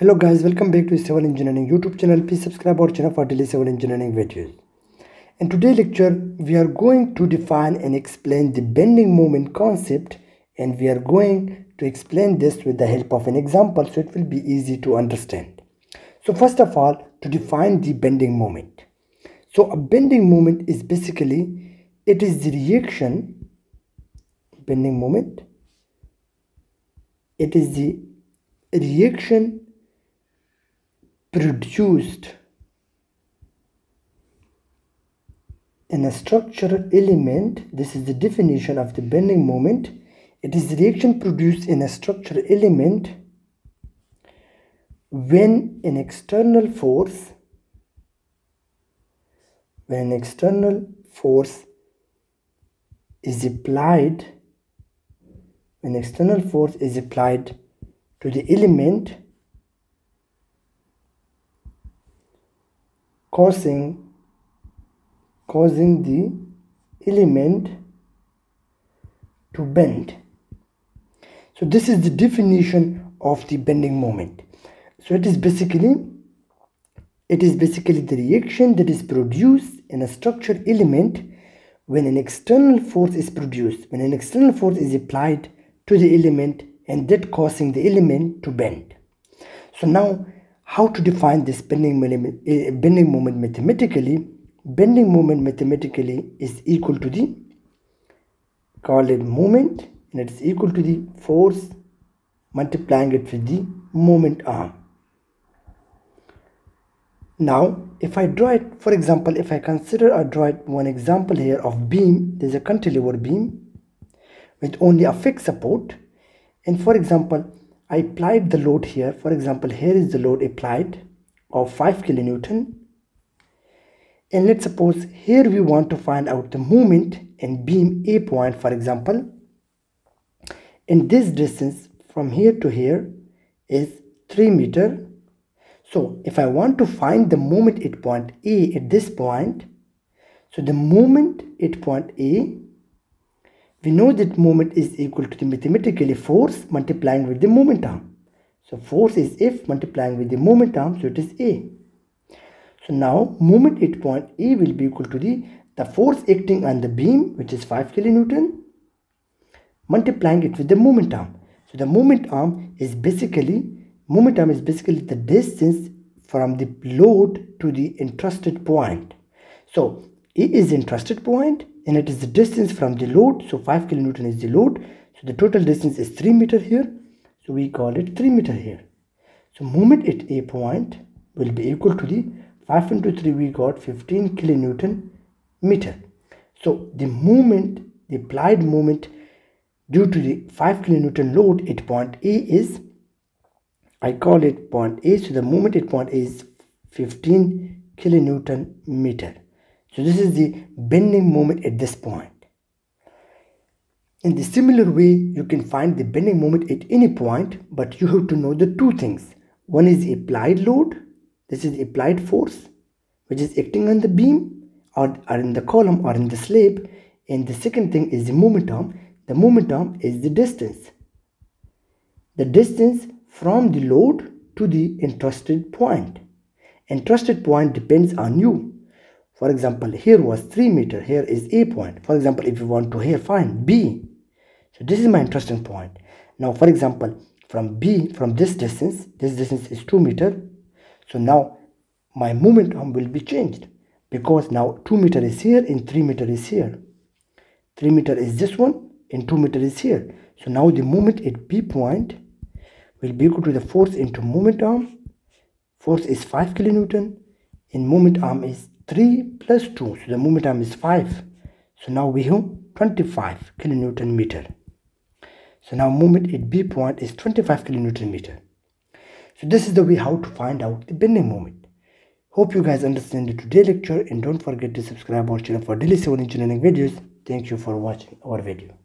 Hello guys, welcome back to Civil Engineering YouTube channel. Please subscribe our channel for daily civil engineering videos. In today's lecture, we are going to define and explain the bending moment concept, and we are going to explain this with the help of an example, so it will be easy to understand. So first of all, to define the bending moment. So a bending moment is basically, it is the reaction, bending moment, it is the reaction produced in a structural element. This is the definition of the bending moment. It is the reaction produced in a structural element when an external force is applied, when external force is applied to the element, causing the element to bend. So this is the definition of the bending moment. So it is basically the reaction that is produced in a structural element when an external force is produced, when an external force is applied to the element, and that causing the element to bend. So now, how to define this bending moment mathematically? Bending moment mathematically is equal to the, call it moment, and it is equal to the force multiplying it with the moment arm. Now, if I draw it, for example, if I consider I draw it one example here of beam, there is a cantilever beam with only a fixed support, and for example, I applied the load here. For example, here is the load applied of 5 kN, and let's suppose here we want to find out the moment and beam A point, for example, and this distance from here to here is 3 meters. So if I want to find the moment at point A at this point, so the moment at point A, we know that moment is equal to the mathematically force multiplying with the moment arm. So force is F multiplying with the moment arm, so it is A. So now moment at point A will be equal to the force acting on the beam, which is 5 kN, multiplying it with the moment arm. So the moment arm is basically the distance from the load to the entrusted point. So A is entrusted point, and it is the distance from the load, so 5 kN is the load, so the total distance is 3 meters here, so we call it 3 meters here. So moment at A point will be equal to the 5 × 3, we got 15 kN/m. So the moment, the applied moment due to the 5 kN load at point A is, I call it point A, so the moment at point A is 15 kN/m. So this is the bending moment at this point. In the similar way, you can find the bending moment at any point, but you have to know the two things. One is applied load, this is applied force, which is acting on the beam or in the column or in the slab. And the second thing is the moment arm. The moment arm is the distance from the load to the entrusted point. Entrusted point depends on you. For example, here was 3 meters, here is A point. For example, if you want to here find B, so this is my interesting point. Now, for example, from B, from this distance is 2 meters. So now my moment arm will be changed, because now 2 meters is here and 3 meters is here. 3 meters is this one and 2 meters is here. So now the moment at B point will be equal to the force into moment arm. Force is 5 kN and moment arm is 3 + 2, so the moment arm is 5. So now we have 25 kN/m. So now moment at B point is 25 kN/m. So this is the way how to find out the bending moment. Hope you guys understand the today's lecture, and don't forget to subscribe our channel for daily civil engineering videos. Thank you for watching our video.